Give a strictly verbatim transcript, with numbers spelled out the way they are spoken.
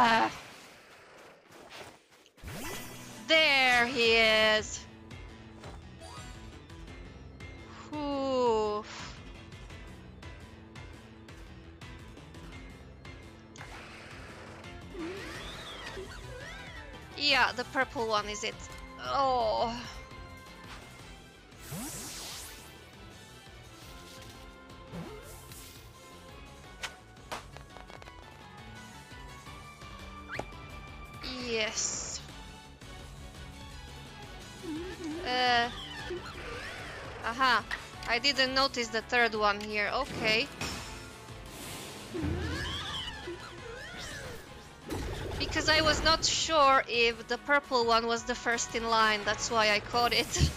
the... There he is. Ooh. Yeah, the purple one is it. Oh. Yes. Uh. Aha. I didn't notice the third one here. Okay. Because I was not sure if the purple one was the first in line, that's why I caught it.